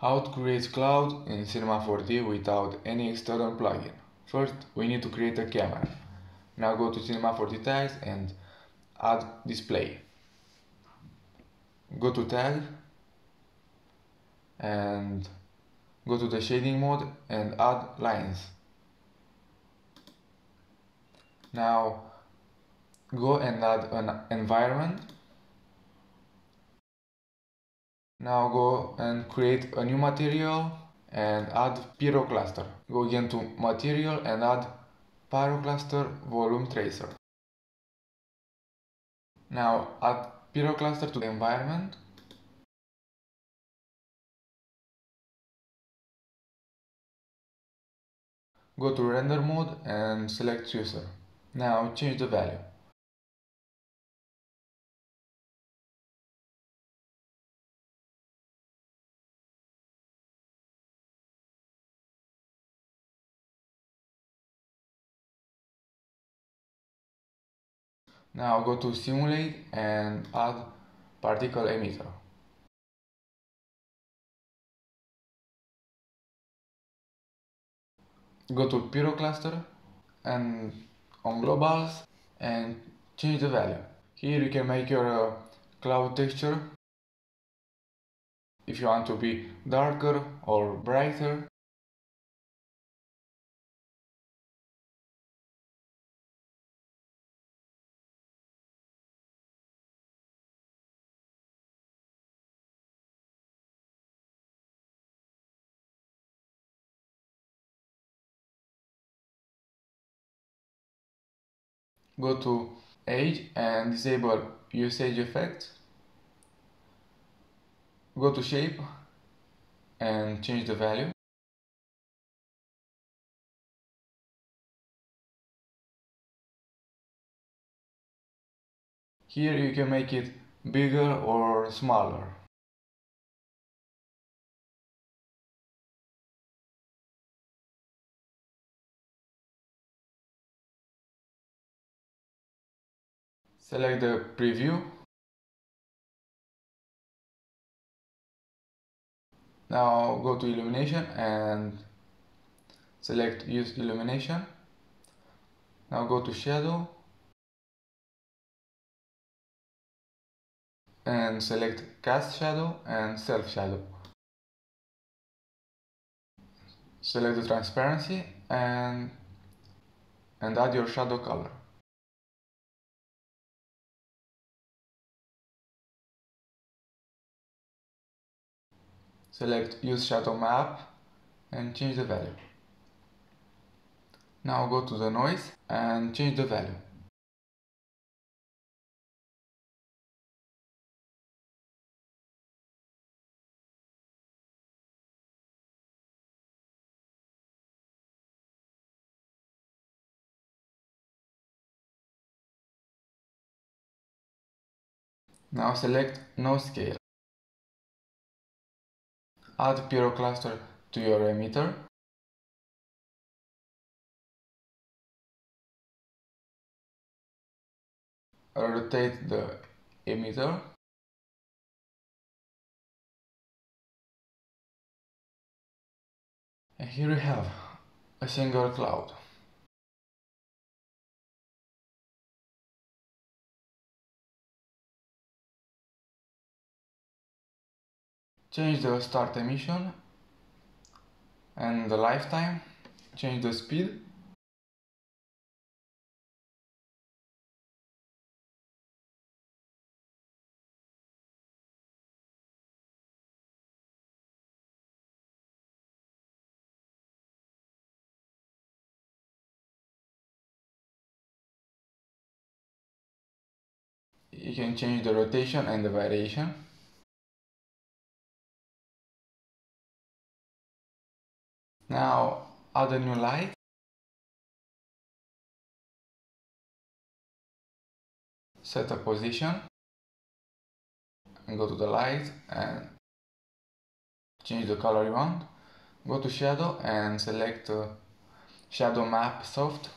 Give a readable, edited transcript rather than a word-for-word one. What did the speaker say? How to create cloud in Cinema 4D without any external plugin. First, we need to create a camera. Now go to Cinema 4D tags and add display. Go to tag and go to the shading mode and add lines. Now go and add an environment. Now go and create a new material and add Pyrocluster. Go again to material and add Pyrocluster volume tracer. Now add Pyrocluster to the environment. Go to render mode and select user. Now change the value. Now go to simulate and add particle emitter. Go to Pyrocluster and on globals and change the value. Here you can make your cloud texture if you want to be darker or brighter. Go to Edge and disable Usage Effects. Go to Shape and change the value. Here you can make it bigger or smaller. Select the preview. Now go to illumination and select use illumination. Now go to shadow and select cast shadow and self shadow. Select the transparency and add your shadow color. Select Use Shadow Map and change the value. Now go to the noise and change the value. Now select No Scale. Add Pyrocluster to your emitter. Rotate the emitter. And here we have a single cloud. Change the start emission and the lifetime, change the speed. You can change the rotation and the variation. Now add a new light. Set a position and go to the light and change the color you want. Go to shadow and select shadow map soft.